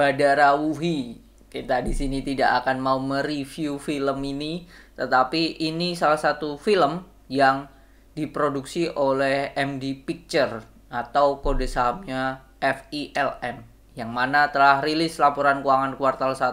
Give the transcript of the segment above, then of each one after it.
Badarawuhi. Kita di sini tidak akan mau mereview film ini, tetapi ini salah satu film yang diproduksi oleh MD Pictures atau kode sahamnya FILM, yang mana telah rilis laporan keuangan kuartal 1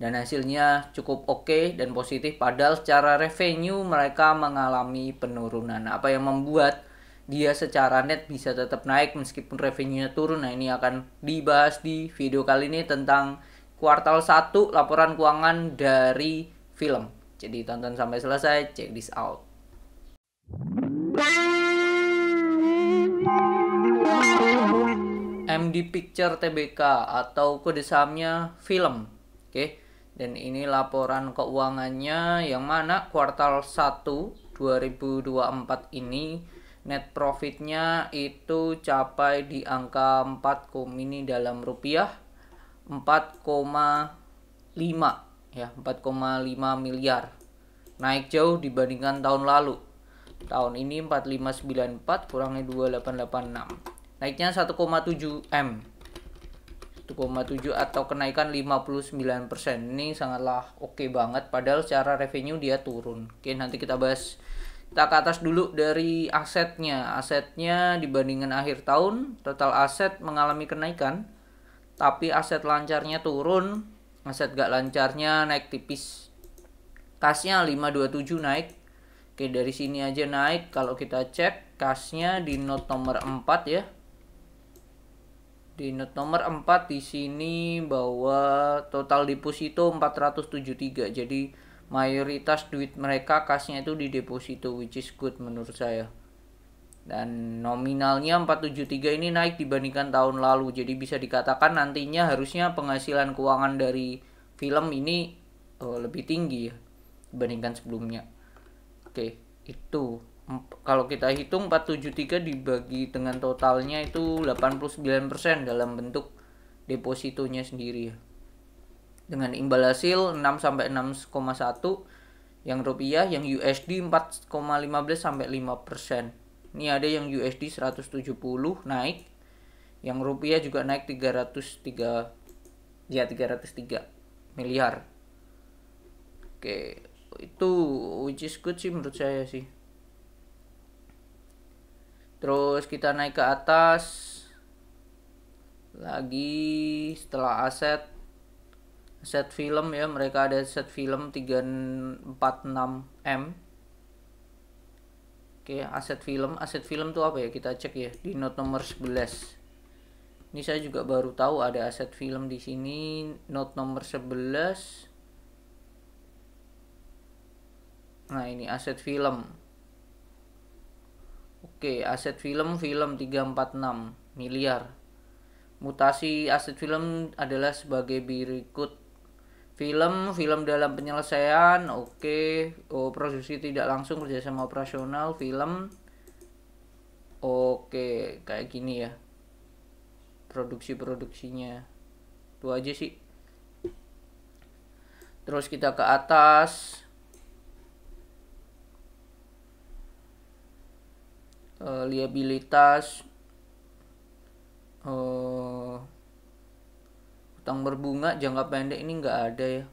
dan hasilnya cukup oke dan positif, padahal secara revenue mereka mengalami penurunan. Apa yang membuat dia secara net bisa tetap naik meskipun revenue-nya turun? Nah, ini akan dibahas di video kali ini tentang kuartal 1 laporan keuangan dari film. Jadi tonton sampai selesai, check this out. MD Pictures Tbk. atau kode sahamnya film. Oke, dan ini laporan keuangannya, yang mana kuartal 1 2024 ini net profitnya itu capai di angka 4, ini dalam rupiah 4,5 ya, 4,5 miliar. Naik jauh dibandingkan tahun lalu. Tahun ini 4594 kurangnya 2886. Naiknya 1,7 M. 1,7 atau kenaikan 59%. Ini sangatlah oke banget, padahal secara revenue dia turun. Oke, nanti kita bahas. Kita ke atas dulu dari asetnya. Asetnya dibandingkan akhir tahun, total aset mengalami kenaikan, tapi aset lancarnya turun, aset gak lancarnya naik tipis. Kasnya 527 naik. Oke, dari sini aja naik. Kalau kita cek kasnya di note nomor 4 ya. Di note nomor 4 di sini bahwa total deposito 473. Jadi mayoritas duit mereka kasnya itu di deposito, which is good menurut saya. Dan nominalnya 473 ini naik dibandingkan tahun lalu. Jadi bisa dikatakan nantinya harusnya penghasilan keuangan dari film ini lebih tinggi ya dibandingkan sebelumnya. Oke, itu kalau kita hitung 473 dibagi dengan totalnya itu 89% dalam bentuk depositonya sendiri ya. Dengan imbal hasil 6 sampai 6,1 yang rupiah, yang USD 4,15 sampai 5%. Ini ada yang USD 170 naik, yang rupiah juga naik 303 miliar. Oke, itu which is good sih menurut saya sih. Terus kita naik ke atas lagi setelah aset. Aset film ya, mereka ada aset film 346 M. Oke, aset film tuh apa ya, kita cek ya di note nomor 11. Ini saya juga baru tahu ada aset film di sini, note nomor 11. Nah, ini aset film. Oke, aset film 346 miliar. Mutasi aset film adalah sebagai berikut. Film dalam penyelesaian, produksi tidak langsung, kerjasama operasional, film, kayak gini ya, produksinya, itu aja sih. Terus kita ke atas, liabilitas, utang berbunga jangka pendek ini nggak ada ya,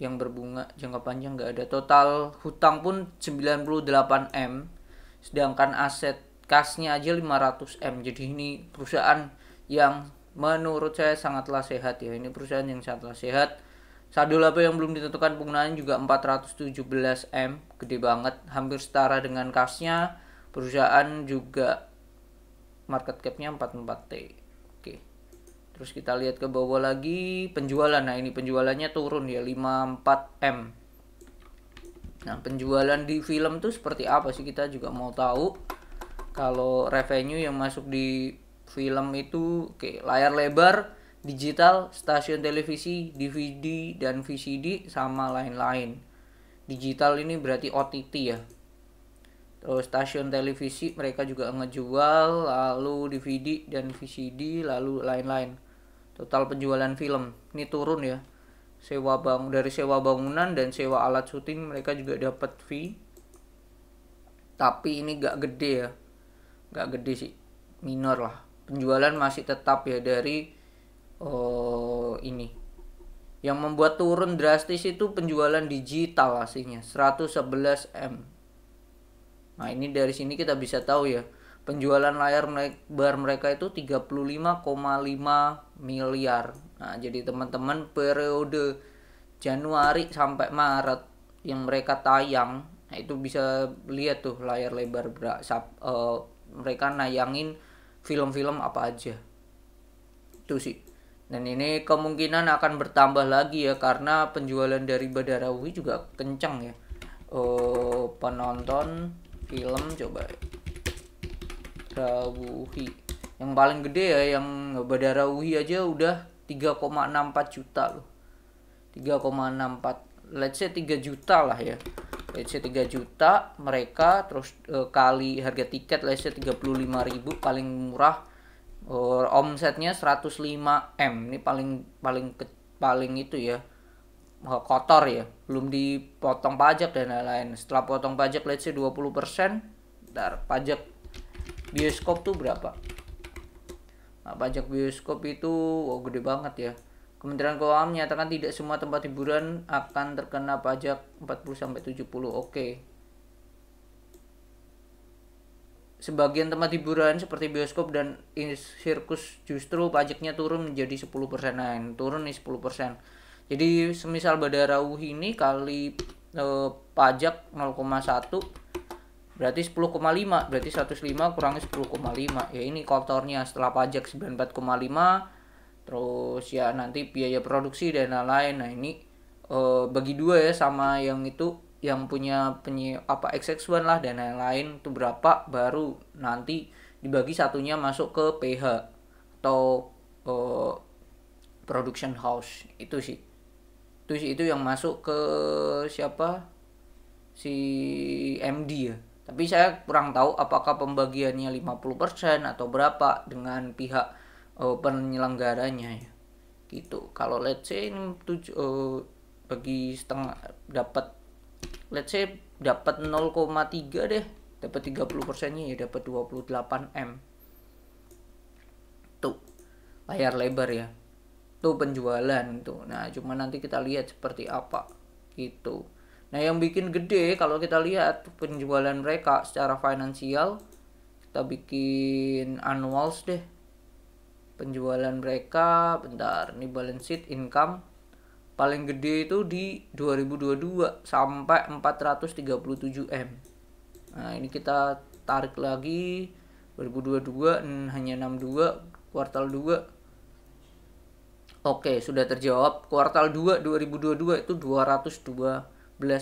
yang berbunga jangka panjang nggak ada. Total hutang pun 98 M, sedangkan aset kasnya aja 500 M. Jadi ini perusahaan yang menurut saya sangatlah sehat ya, ini perusahaan yang sangatlah sehat. Saldo laba yang belum ditentukan penggunaan juga 417 M, gede banget, hampir setara dengan kasnya. Perusahaan juga market capnya 44 T. Oke. Terus kita lihat ke bawah lagi penjualan. Nah, ini penjualannya turun ya 54 M. Nah, penjualan di film tuh seperti apa sih, kita juga mau tahu. Kalau revenue yang masuk di film itu layar lebar, digital, stasiun televisi, DVD dan VCD sama lain-lain. Digital ini berarti OTT ya. Terus stasiun televisi mereka juga ngejual, lalu DVD dan VCD, lalu lain-lain. Total penjualan film ini turun ya. Dari sewa bangunan dan sewa alat syuting mereka juga dapat fee. Tapi ini gak gede ya. Gak gede sih, minor lah. Penjualan masih tetap ya dari ini yang membuat turun drastis itu penjualan digital aslinya 111M. Nah, ini dari sini kita bisa tahu ya, penjualan layar lebar mereka itu 35,5 miliar. Nah, jadi teman-teman, periode Januari sampai Maret yang mereka tayang, nah itu bisa lihat tuh layar lebar mereka nayangin film-film apa aja. Itu sih. Dan ini kemungkinan akan bertambah lagi ya, karena penjualan dari Badarawuhi juga kencang ya. Penonton film coba Badarawuhi yang paling gede ya, yang Badarawuhi aja udah 3,64 juta loh. 3,64, let's say 3 juta lah ya. Let's say 3 juta mereka, terus kali harga tiket let's say 35.000 paling murah. Omsetnya 105M. Ini paling itu ya, kotor ya, belum dipotong pajak dan lain-lain. Setelah potong pajak let's say 20%. Ntar pajak bioskop tuh berapa? Nah, pajak bioskop itu gede banget ya. Kementerian Keuangan menyatakan tidak semua tempat hiburan akan terkena pajak 40-70. Oke. Sebagian tempat hiburan seperti bioskop dan sirkus justru pajaknya turun menjadi 10%. Nah, turun nih 10%. Jadi semisal Badarawuhi ini kali pajak 0,1 berarti 10,5, berarti 105 kurangi 10,5. Ya ini kotornya setelah pajak 94,5, terus ya nanti biaya produksi dan lain-lain. Nah, ini bagi dua ya sama yang itu, yang punya XX1 lah dan lain-lain itu berapa, baru nanti dibagi satunya masuk ke PH atau production house. Itu sih, itu yang masuk ke siapa, si MD ya. Tapi saya kurang tahu apakah pembagiannya 50% atau berapa dengan pihak penyelenggaranya ya. Gitu. Kalau let's say ini bagi setengah, dapat let's say dapat 0,3 deh, dapat 30%-nya ya dapat 28M. Tuh, layar lebar ya. Tuh penjualan tuh. Nah, cuma nanti kita lihat seperti apa gitu. Nah, yang bikin gede kalau kita lihat penjualan mereka secara finansial, kita bikin annuals deh. Penjualan mereka, bentar, ini balance sheet income. Paling gede itu di 2022 sampai 437M. Nah, ini kita tarik lagi 2022 hanya 62 kuartal 2. Oke, sudah terjawab. Kuartal 2 2022 itu 212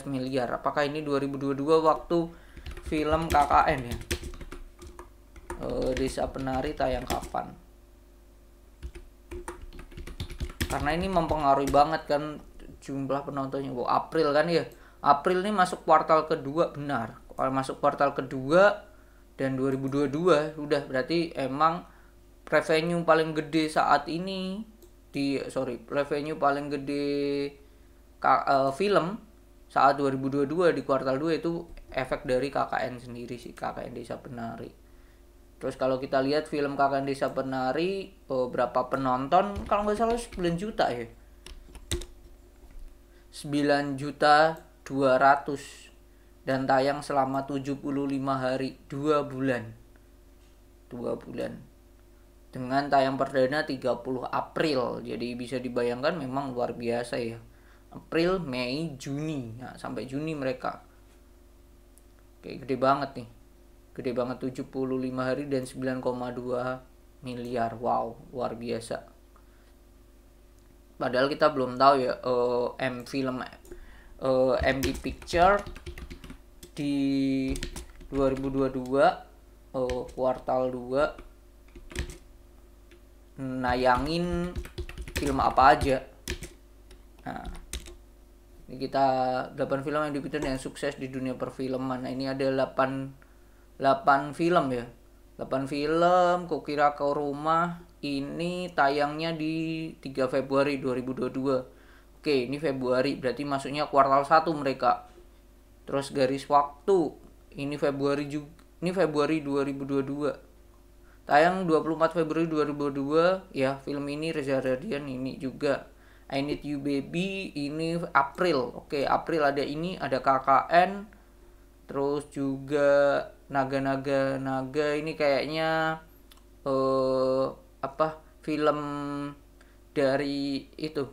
miliar. Apakah ini 2022 waktu film KKN ya? Desa Penari tayang kapan? Karena ini mempengaruhi banget kan jumlah penontonnya. Wow, April kan ya. April ini masuk kuartal kedua, benar. Kalau masuk kuartal kedua dan 2022 udah, berarti emang revenue paling gede saat ini di revenue paling gede film saat 2022 di kuartal 2 itu efek dari KKN sendiri sih, KKN Desa Penari. Terus kalau kita lihat film KKN Desa Penari, berapa penonton? Kalau nggak salah 9 juta ya. 9.200.000 dan tayang selama 75 hari, 2 bulan. 2 bulan. Dengan tayang perdana 30 April. Jadi bisa dibayangkan memang luar biasa ya. April, Mei, Juni. Nah, sampai Juni mereka. Oke, gede banget nih. Gede banget, 75 hari dan 9,2 miliar. Wow, luar biasa. Padahal kita belum tahu ya MD Pictures di 2022 kuartal 2 nayangin film apa aja. Nah, ini kita 8 film MD Pictures yang sukses di dunia perfilman. Nah, ini ada 8 film ya. 8 film Kukira Kau Rumah ini tayangnya di 3 Februari 2022. Oke, ini Februari berarti masuknya kuartal 1 mereka. Terus garis waktu ini Februari 2022. Tayang 24 Februari 2022 ya, film ini Reza Radian ini juga. I Need You Baby ini April. Oke, April ada ini, ada KKN, terus juga Naga ini kayaknya apa? Film dari itu.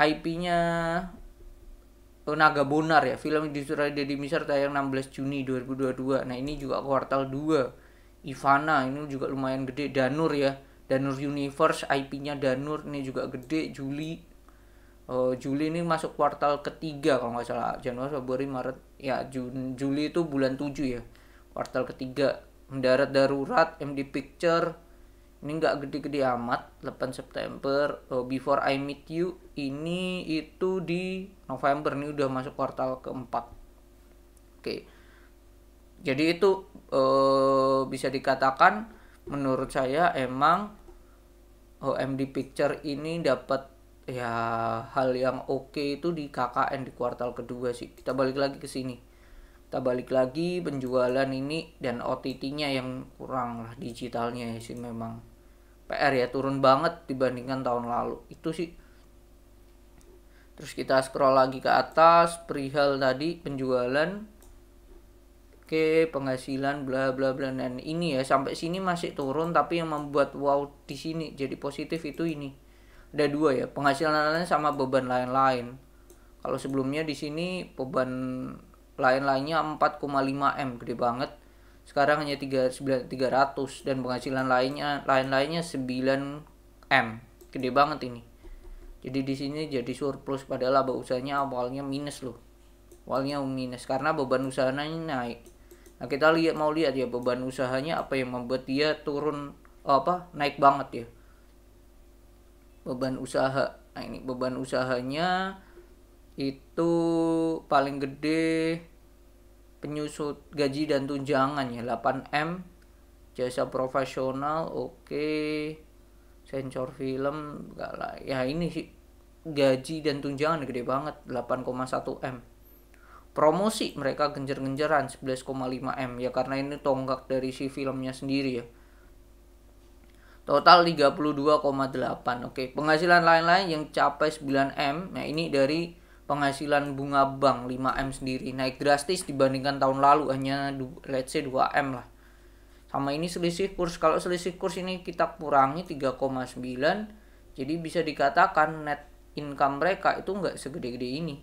IP-nya Naga Bonar ya. Film disutradarai Dedy Mizwar tayang 16 Juni 2022. Nah, ini juga kuartal 2. Ivana ini juga lumayan gede. Danur ya, Danur Universe, IP-nya Danur ini juga gede. Juli ini masuk kuartal ketiga kalau nggak salah. Januari, Februari, Maret ya, Juli itu bulan 7 ya, kuartal ketiga. Mendarat Darurat MD Pictures ini nggak gede-gede amat. 8 September. Before I Meet You ini itu di November, ini udah masuk kuartal keempat. Oke. Jadi itu bisa dikatakan menurut saya emang MD Pictures ini dapat ya hal yang oke itu di KKN di kuartal kedua sih. Kita balik lagi ke sini. Kita balik lagi penjualan ini dan OTT-nya yang kurang lah, digitalnya ya sih memang PR ya, turun banget dibandingkan tahun lalu. Itu sih. Terus kita scroll lagi ke atas perihal tadi penjualan. Oke, penghasilan bla bla bla, dan ini ya sampai sini masih turun, tapi yang membuat wow di sini jadi positif itu ini. Ada dua ya, penghasilan lain sama beban lain-lain. Kalau sebelumnya di sini beban lain-lainnya 4,5 M, gede banget. Sekarang hanya 300 dan penghasilan lain-lainnya 9 M. Gede banget ini. Jadi di sini jadi surplus, padahal laba usahanya awalnya minus loh. Awalnya minus karena beban usahanya naik. Nah, kita mau lihat ya beban usahanya apa yang membuat dia turun naik banget ya. Beban usaha. Nah, ini beban usahanya itu paling gede penyusut gaji dan tunjangan ya 8 M, jasa profesional oke, sensor film enggak lah. Ya ini sih gaji dan tunjangan gede banget 8,1 M. Promosi mereka genjer-genjeran 11,5 M ya, karena ini tonggak dari si filmnya sendiri ya. Total 32,8. Oke, penghasilan lain-lain yang capai 9 M. Nah, ini dari penghasilan bunga bank 5 M sendiri, naik drastis dibandingkan tahun lalu hanya let's say 2 M lah. Sama ini selisih kurs. Kalau selisih kurs ini kita kurangi 3,9. Jadi bisa dikatakan net income mereka itu nggak segede-gede ini.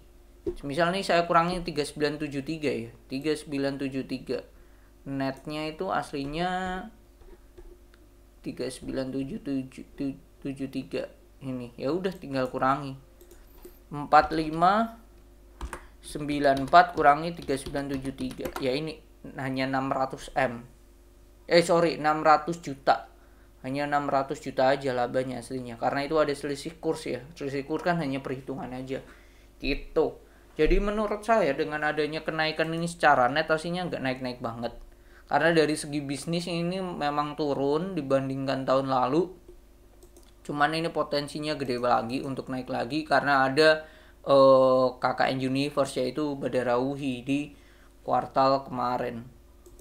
Misal nih saya kurangi 3973 ya, 3973 netnya itu aslinya 39773 ini ya, udah tinggal kurangi 4594 kurangi 3973 ya, ini hanya 600 juta, hanya 600 juta aja labanya aslinya, karena itu ada selisih kurs ya. Selisih kurs kan hanya perhitungan aja gitu. Jadi menurut saya dengan adanya kenaikan ini secara net aslinya nggak naik-naik banget. Karena dari segi bisnis ini memang turun dibandingkan tahun lalu. Cuman ini potensinya gede lagi untuk naik lagi karena ada KKN Universe yaitu Badarawuhi di kuartal kemarin.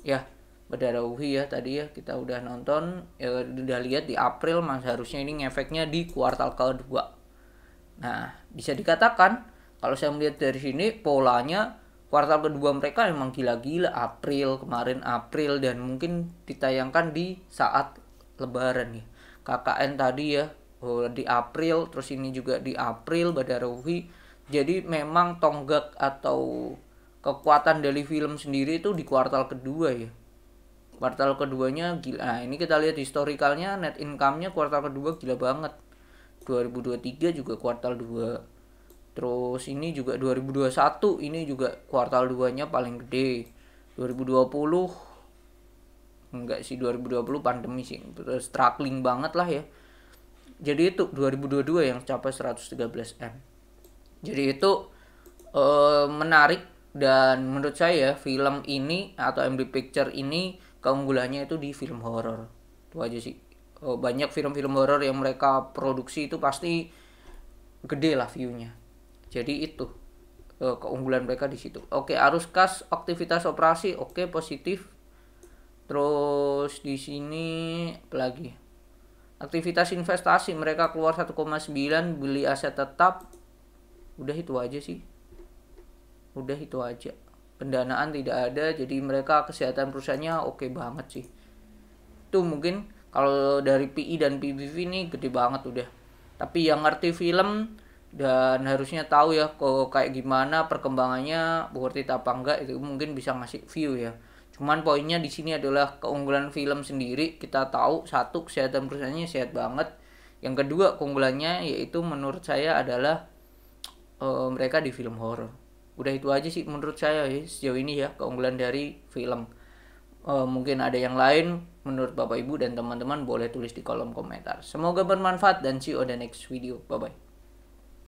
Ya, Badarawuhi ya tadi ya kita udah nonton, ya, udah lihat di April, mas harusnya ini ngefeknya di kuartal kedua. Nah, bisa dikatakan kalau saya melihat dari sini polanya kuartal kedua mereka emang gila-gila. April kemarin, April, dan mungkin ditayangkan di saat Lebaran ya. KKN tadi ya di April, terus ini juga di April Badarawuhi. Jadi memang tonggak atau kekuatan dari film sendiri itu di kuartal kedua ya. Kuartal keduanya gila. Nah, ini kita lihat historikalnya net income-nya kuartal kedua gila banget. 2023 juga kuartal 2. Terus ini juga 2021 ini juga kuartal 2-nya paling gede. 2020 enggak sih, 2020 pandemi sih. Struggling banget lah ya. Jadi itu 2022 yang capai 113 M. Jadi itu menarik, dan menurut saya film ini atau MD Pictures ini keunggulannya itu di film horor. Itu aja sih. Banyak film-film horor yang mereka produksi itu pasti gede lah view-nya. Jadi itu keunggulan mereka di situ. Oke, arus kas aktivitas operasi oke positif. Terus di sini apa lagi? Aktivitas investasi mereka keluar 1,9, beli aset tetap. Udah itu aja sih. Udah itu aja. Pendanaan tidak ada, jadi mereka kesehatan perusahaannya oke banget sih. Itu mungkin kalau dari PI dan PBV ini gede banget udah. Tapi yang ngerti film dan harusnya tahu ya kok kayak gimana perkembangannya, worth it apa enggak, itu mungkin bisa ngasih view ya. Cuman poinnya di sini adalah keunggulan film sendiri kita tahu, satu kesehatan perusahaannya sehat banget. Yang kedua keunggulannya yaitu menurut saya adalah mereka di film horor. Udah itu aja sih menurut saya ya, sejauh ini ya keunggulan dari film. Mungkin ada yang lain menurut Bapak Ibu dan teman-teman boleh tulis di kolom komentar. Semoga bermanfaat dan see you on the next video. Bye bye.